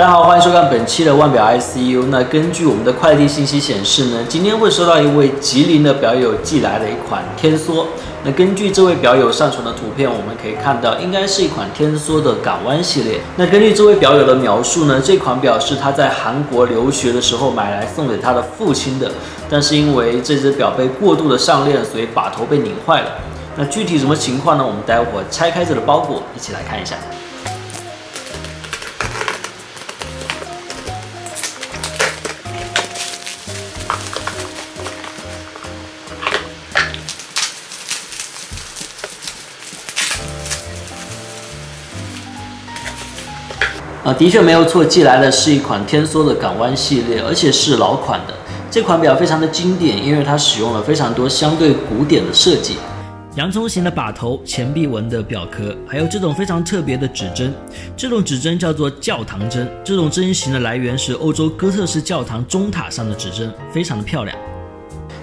大家好，欢迎收看本期的腕表 ICU。那根据我们的快递信息显示呢，今天会收到一位吉林的表友寄来的一款天梭。那根据这位表友上传的图片，我们可以看到，应该是一款天梭的港湾系列。那根据这位表友的描述呢，这款表是他在韩国留学的时候买来送给他的父亲的，但是因为这只表被过度的上链，所以把头被拧坏了。那具体什么情况呢？我们待会儿拆开这个包裹，一起来看一下。 的确没有错，寄来的是一款天梭的港湾系列，而且是老款的。这款表非常的经典，因为它使用了非常多相对古典的设计，洋葱型的把头、钱币纹的表壳，还有这种非常特别的指针。这种指针叫做教堂针，这种针型的来源是欧洲哥特式教堂钟塔上的指针，非常的漂亮。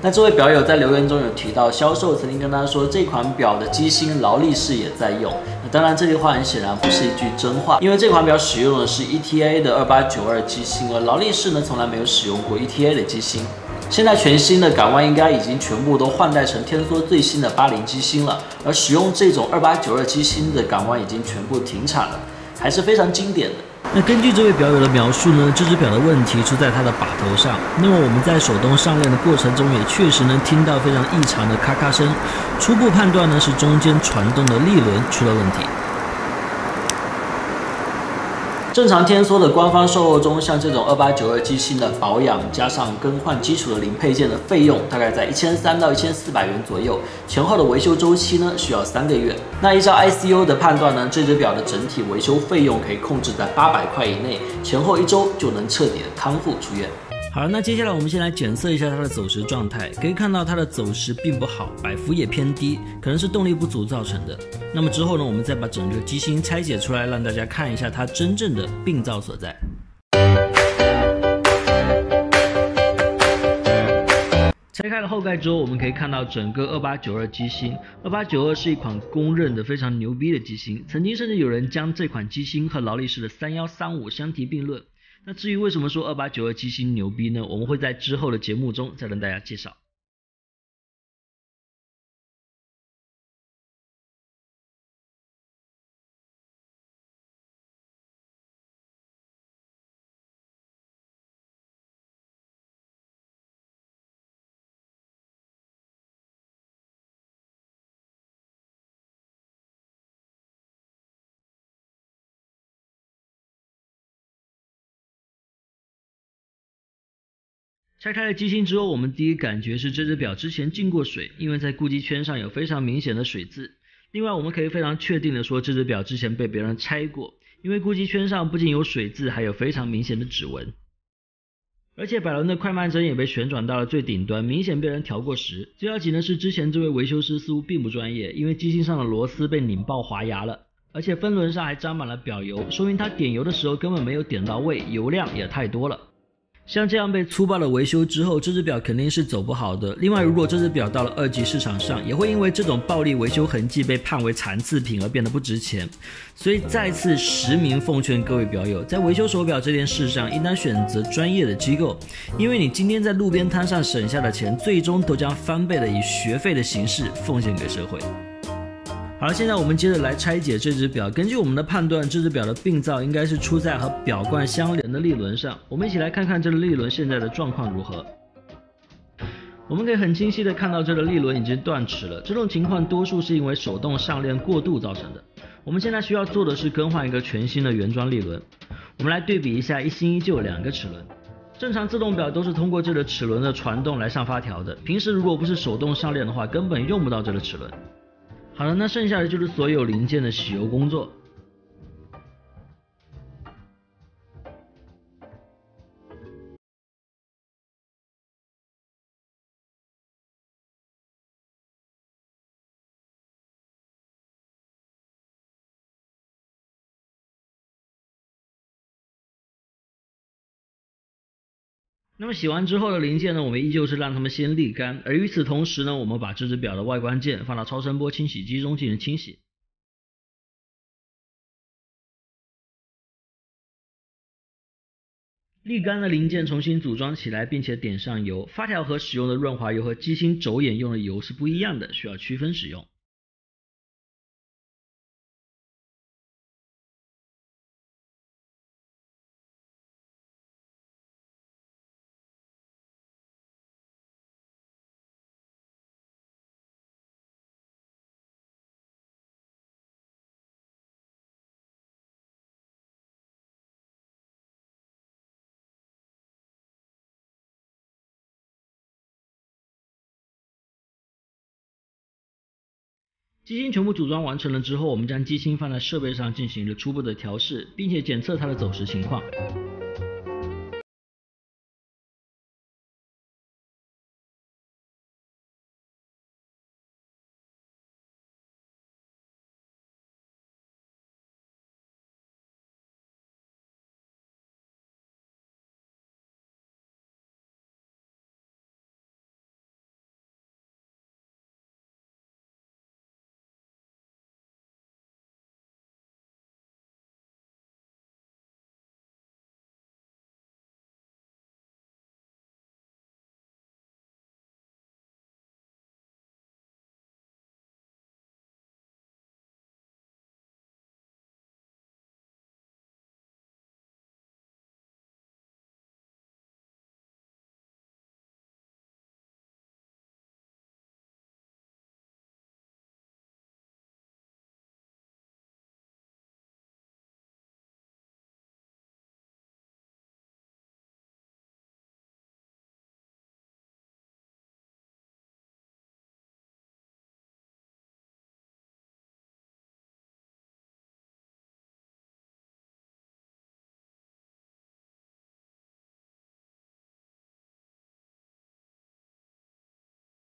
那这位表友在留言中有提到，销售曾经跟他说，这款表的机芯劳力士也在用。那当然，这句话很显然不是一句真话，因为这款表使用的是 ETA 的2892机芯，而劳力士呢从来没有使用过 ETA 的机芯。现在全新的港湾应该已经全部都换代成天梭最新的80机芯了，而使用这种2892机芯的港湾已经全部停产了，还是非常经典的。 那根据这位表友的描述呢，这只表的问题出在它的把头上。那么我们在手动上链的过程中，也确实能听到非常异常的咔咔声。初步判断呢，是中间传动的力轮出了问题。正常天梭的官方售后中，像这种2892机芯的保养加上更换基础的零配件的费用，大概在1300到1400元左右。前后的维修周期呢，需要3个月。那依照 ICU 的判断呢，这只表的整体维修费用可以控制在800块以内，前后1周就能彻底的康复出院。好了，那接下来我们先来检测一下它的走时状态，可以看到它的走时并不好，摆幅也偏低，可能是动力不足造成的。 那么之后呢，我们再把整个机芯拆解出来，让大家看一下它真正的病灶所在。拆开了后盖之后，我们可以看到整个2892机芯。2892是一款公认的非常牛逼的机芯，曾经甚至有人将这款机芯和劳力士的3135相提并论。那至于为什么说2892机芯牛逼呢？我们会在之后的节目中再跟大家介绍。 拆开了机芯之后，我们第一感觉是这只表之前进过水，因为在固机圈上有非常明显的水渍。另外，我们可以非常确定的说，这只表之前被别人拆过，因为固机圈上不仅有水渍，还有非常明显的指纹。而且摆轮的快慢针也被旋转到了最顶端，明显被人调过时。最要紧的是，之前这位维修师似乎并不专业，因为机芯上的螺丝被拧爆滑牙了，而且分轮上还沾满了表油，说明他点油的时候根本没有点到位，油量也太多了。 像这样被粗暴的维修之后，这只表肯定是走不好的。另外，如果这只表到了2级市场上，也会因为这种暴力维修痕迹被判为残次品而变得不值钱。所以，再次实名奉劝各位表友，在维修手表这件事上，应当选择专业的机构，因为你今天在路边摊上省下的钱，最终都将翻倍的以学费的形式奉献给社会。 好了，现在我们接着来拆解这只表。根据我们的判断，这只表的病灶应该是出在和表冠相连的立轮上。我们一起来看看这个立轮现在的状况如何。我们可以很清晰的看到，这个立轮已经断齿了。这种情况多数是因为手动上链过度造成的。我们现在需要做的是更换一个全新的原装立轮。我们来对比一下一新一旧两个齿轮。正常自动表都是通过这个齿轮的传动来上发条的。平时如果不是手动上链的话，根本用不到这个齿轮。 好了，那剩下的就是所有零件的洗油工作。那么洗完之后的零件呢，我们依旧是让它们先沥干，而与此同时呢，我们把这只表的外观件放到超声波清洗机中进行清洗。沥干的零件重新组装起来并且点上油，发条盒使用的润滑油和机芯轴眼用的油是不一样的，需要区分使用。机芯全部组装完成了之后，我们将机芯放在设备上进行了初步的调试，并且检测它的走时情况。